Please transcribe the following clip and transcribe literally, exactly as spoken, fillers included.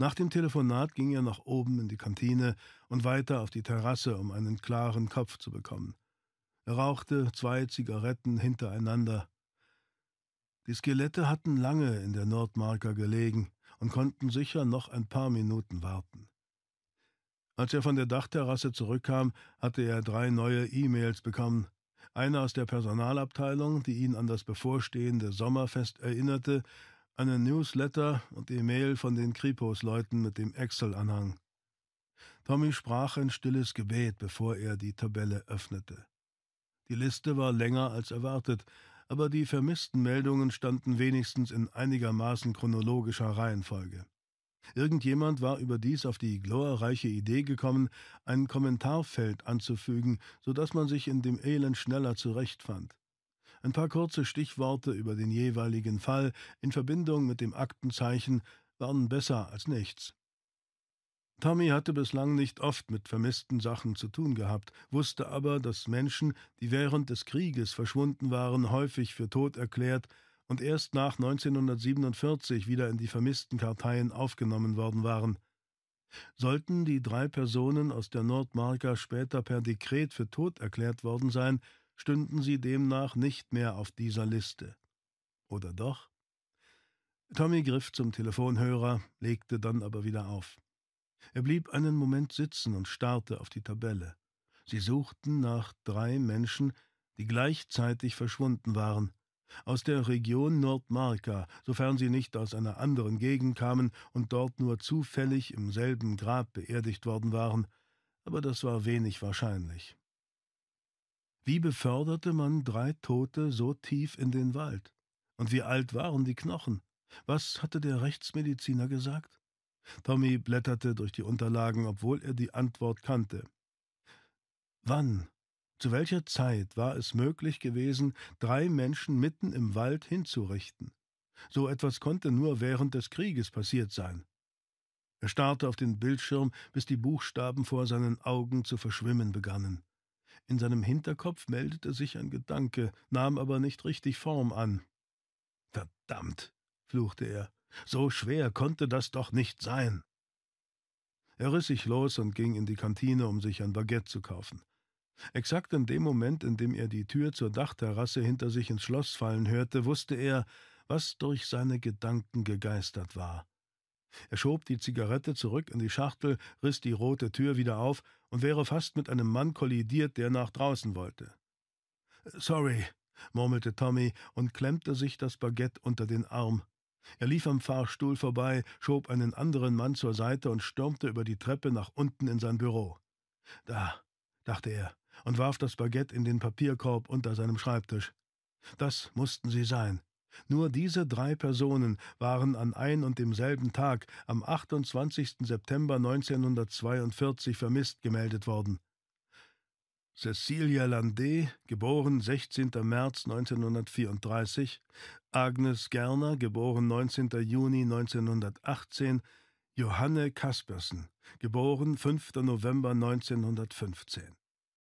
Nach dem Telefonat ging er nach oben in die Kantine und weiter auf die Terrasse, um einen klaren Kopf zu bekommen. Er rauchte zwei Zigaretten hintereinander. Die Skelette hatten lange in der Nordmarka gelegen und konnten sicher noch ein paar Minuten warten. Als er von der Dachterrasse zurückkam, hatte er drei neue E-Mails bekommen. Eine aus der Personalabteilung, die ihn an das bevorstehende Sommerfest erinnerte, einen Newsletter und E-Mail von den Kripos-Leuten mit dem Excel-Anhang. Tommy sprach ein stilles Gebet, bevor er die Tabelle öffnete. Die Liste war länger als erwartet, aber die vermissten Meldungen standen wenigstens in einigermaßen chronologischer Reihenfolge. Irgendjemand war überdies auf die glorreiche Idee gekommen, ein Kommentarfeld anzufügen, sodass man sich in dem Elend schneller zurechtfand. Ein paar kurze Stichworte über den jeweiligen Fall in Verbindung mit dem Aktenzeichen waren besser als nichts. Tommy hatte bislang nicht oft mit vermissten Sachen zu tun gehabt, wusste aber, dass Menschen, die während des Krieges verschwunden waren, häufig für tot erklärt und erst nach neunzehnhundertsiebenundvierzig wieder in die Vermisstenkarteien aufgenommen worden waren. Sollten die drei Personen aus der Nordmarka später per Dekret für tot erklärt worden sein, stünden sie demnach nicht mehr auf dieser Liste. Oder doch? Tommy griff zum Telefonhörer, legte dann aber wieder auf. Er blieb einen Moment sitzen und starrte auf die Tabelle. Sie suchten nach drei Menschen, die gleichzeitig verschwunden waren. Aus der Region Nordmarka, sofern sie nicht aus einer anderen Gegend kamen und dort nur zufällig im selben Grab beerdigt worden waren. Aber das war wenig wahrscheinlich. Wie beförderte man drei Tote so tief in den Wald? Und wie alt waren die Knochen? Was hatte der Rechtsmediziner gesagt? Tommy blätterte durch die Unterlagen, obwohl er die Antwort kannte. Wann, zu welcher Zeit war es möglich gewesen, drei Menschen mitten im Wald hinzurichten? So etwas konnte nur während des Krieges passiert sein. Er starrte auf den Bildschirm, bis die Buchstaben vor seinen Augen zu verschwimmen begannen. In seinem Hinterkopf meldete sich ein Gedanke, nahm aber nicht richtig Form an. »Verdammt«, fluchte er, »so schwer konnte das doch nicht sein.« Er riss sich los und ging in die Kantine, um sich ein Baguette zu kaufen. Exakt in dem Moment, in dem er die Tür zur Dachterrasse hinter sich ins Schloss fallen hörte, wusste er, was durch seine Gedanken gegeistert war. Er schob die Zigarette zurück in die Schachtel, riss die rote Tür wieder auf und wäre fast mit einem Mann kollidiert, der nach draußen wollte. »Sorry«, murmelte Tommy und klemmte sich das Baguette unter den Arm. Er lief am Fahrstuhl vorbei, schob einen anderen Mann zur Seite und stürmte über die Treppe nach unten in sein Büro. »Da«, dachte er und warf das Baguette in den Papierkorb unter seinem Schreibtisch. Das mussten sie sein. Nur diese drei Personen waren an ein und demselben Tag, am achtundzwanzigsten September neunzehnhundertzweiundvierzig, vermisst gemeldet worden. Cecilia Landé, geboren sechzehnten März neunzehnhundertvierunddreißig, Agnes Gerner, geboren neunzehnten Juni neunzehnhundertachtzehn, Johanne Kaspersen, geboren fünften November neunzehnhundertfünfzehn.